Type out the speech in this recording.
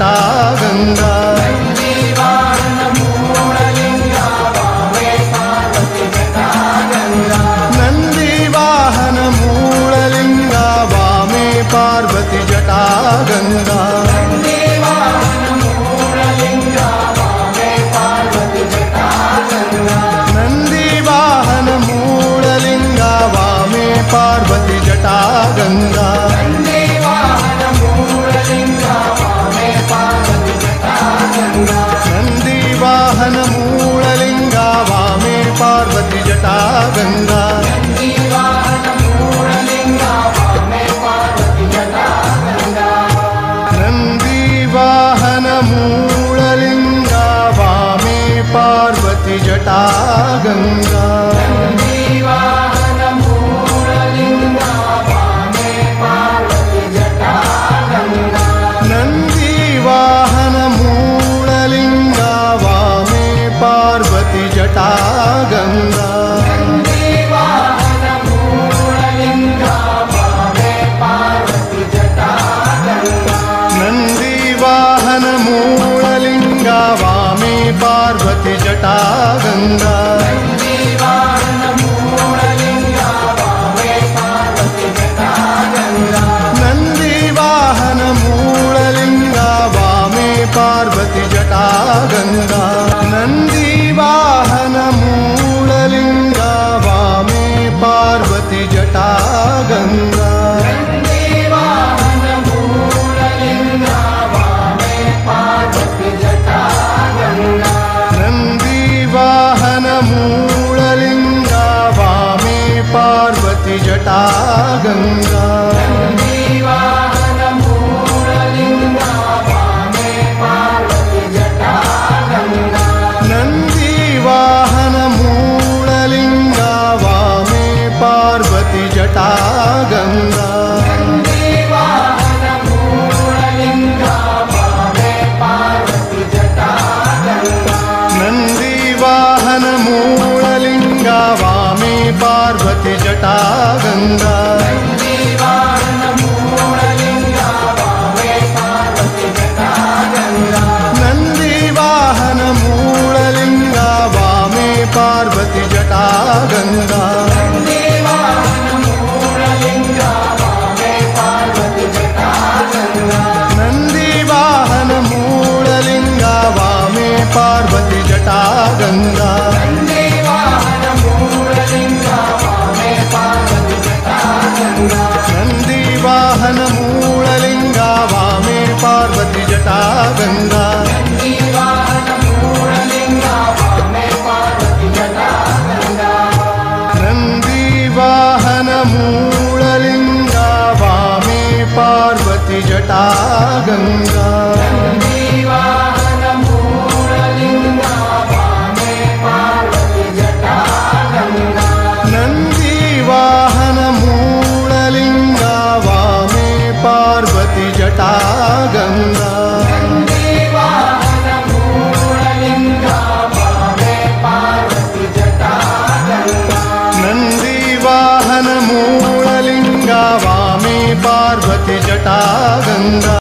माता गंगा नंदी वाहन मूललिंगा वामे पार्वती जटा गंगा नंदी वाहन मूललिंगा वामे पार्वती जटा गंगा नंदी वाहन मूललिंगा वामे पार्वती जटा गंगा नंदी वाहन मूललिंगा वामे पार्वती जटा गंगा जटा गंगा नंदी वाहन मूललिंगा वामे पार्वती जटा गंगा नंदी वाहन मूललिंगा वामे पार्वती जटा गंगा नंदी वाहन मूललिंगा वामे पार्वती जटा गंगा नंदी वाहन मूललिंगा वामे पार्वती जटा गंगा नंदी वाहन मूललिंगा वामे पार्वती जटा गंगा नंदी वाहन मूललिंगा वामे पार्वती जटा गंगा नंदी वाहन मूललिंगा वामे पार्वती जटा गंगा जटा गंगा नंदी वाहन मूललिंगा वामे पार्वती जटा गंगा नंदी वाहन मूललिंगा वामे पार्वती जटा गंगा नंदी वाहन मूललिंगा वामे पार्वती जटा गंगा नंदी वाहन मूललिंगा वामे पार्वती जटा गंगा पार्वती जटा गंगा नंदी वाहन मूललिंगा वामे पार्वती जटा गंगा नंदी वाहन मूललिंगा वामे पार्वती जटा गंगा नंदी वाहन मूललिंगा वामे पार्वती जटा गंगा नंदी वाहन मूललिंगा वामे पार्वती जटा गंगा जटा गंगा नंदी वाहन मूललिंगा वामे पार्वती जटा गंगा नंदी वाहन मूललिंगा वामे पार्वती जटा गंगा